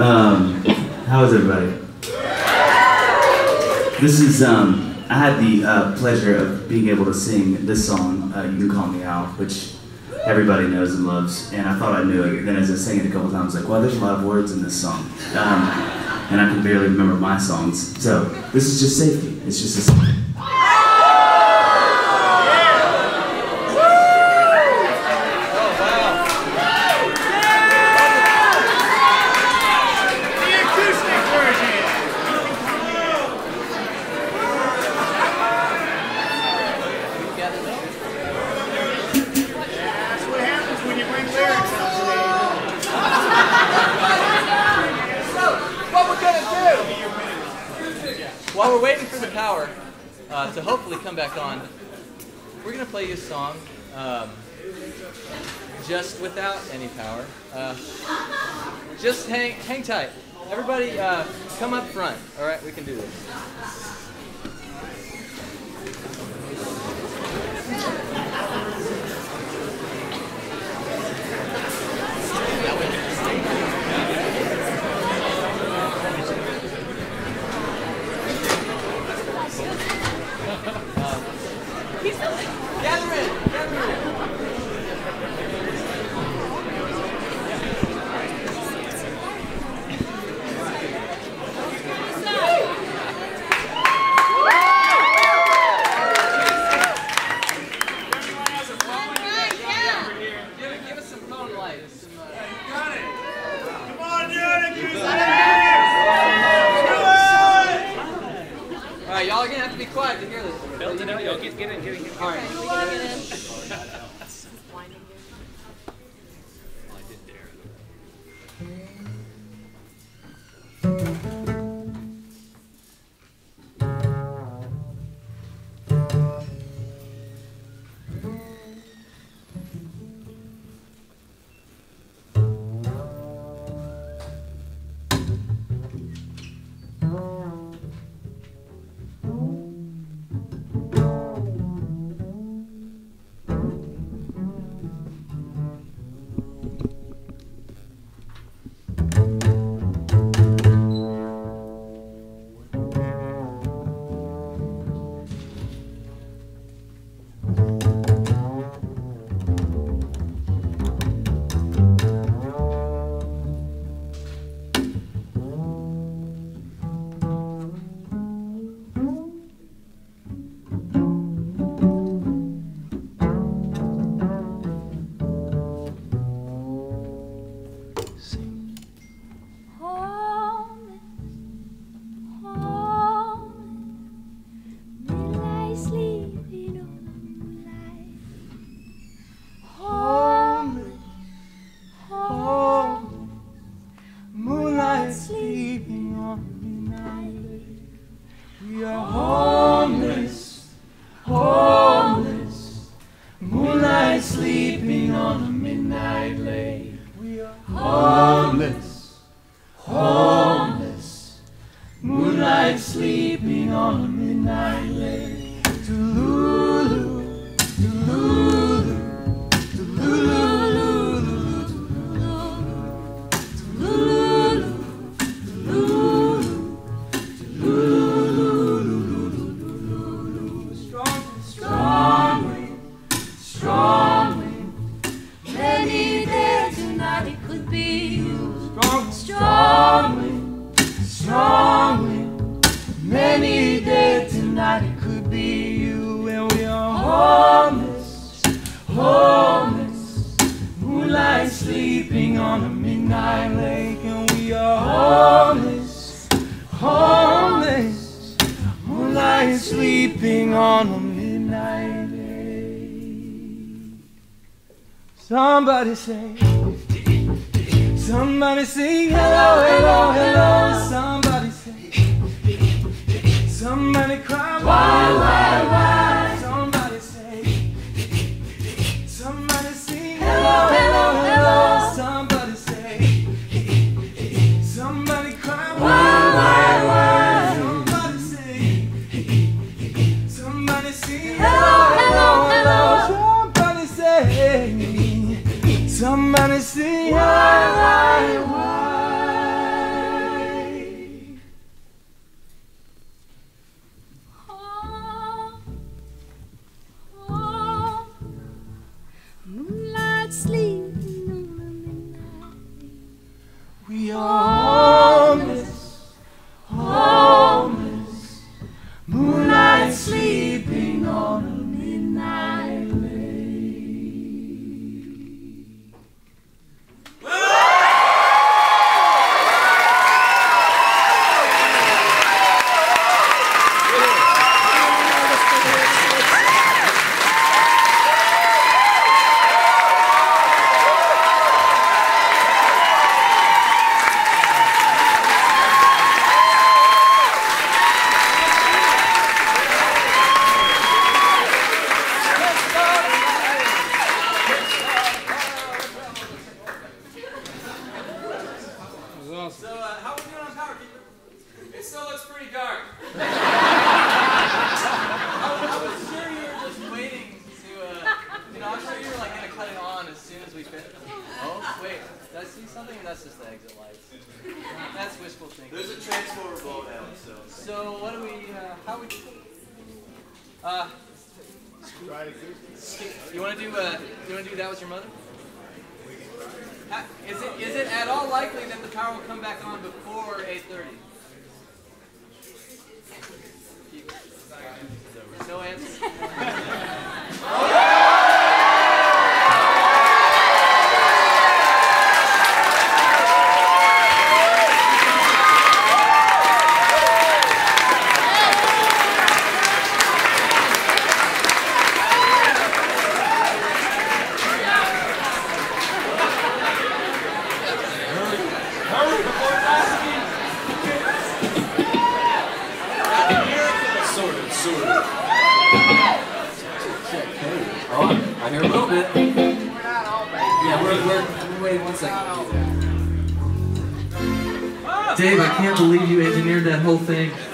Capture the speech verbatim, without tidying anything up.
Um, how is everybody? This is, um, I had the uh, pleasure of being able to sing this song, uh, You Can Call Me Al, which everybody knows and loves, and I thought I knew it, and then as I sang it a couple times, I was like, well, there's a lot of words in this song, um, and I can barely remember my songs, so this is just safety, it's just a song. While we're waiting for the power uh, to hopefully come back on, we're going to play you a song um, just without any power. Uh, just hang, hang tight. Everybody uh, come up front. All right, we can do this. Y'all are gonna have to be quiet to hear this. Build it out, y'all. Get, get in, get in, get in. All right. Sleeping on a midnight lake. To Lulu, to Lulu, to Lulu, to Lulu, to Lulu, to Lulu, to Lulu. Strong, strong wind, strong wind. Many days tonight it could be you. Strong, strong wind, strong wind. Many days tonight it could be you, and we are homeless, homeless. Moonlight sleeping on a midnight lake, and we are homeless, homeless. Moonlight sleeping on a midnight lake. Somebody say, somebody sing, hello, hello, hello. Somebody say. Somebody cry, why, why, why? Somebody say, somebody sing, hello, hello, hello. Somebody say, somebody cry, why, why, why? Somebody say, somebody sing, hello, hello, hello. Somebody say, somebody sing, why, why, why? We are homeless, homeless, moonlight sleeping on a midnight lane. So, uh, how are we doing on power, Keeper? It still looks pretty dark. I, I was sure you were just waiting to, uh, you know, I'm sure you were, like, going to cut it on as soon as we fit. Oh, wait, did I see something? That's just the exit lights. That's wishful thinking. There's a transformer ball down, so. So, what do we, uh, how do we, uh, you want to do, uh, you want to do That Was Your Mother? Uh, is it is it at all likely that the power will come back on before eight thirty? No answer. I hear a little bit. We're not all right. Yeah, we're, we're, we're waiting one second. Dave, I can't believe you engineered that whole thing.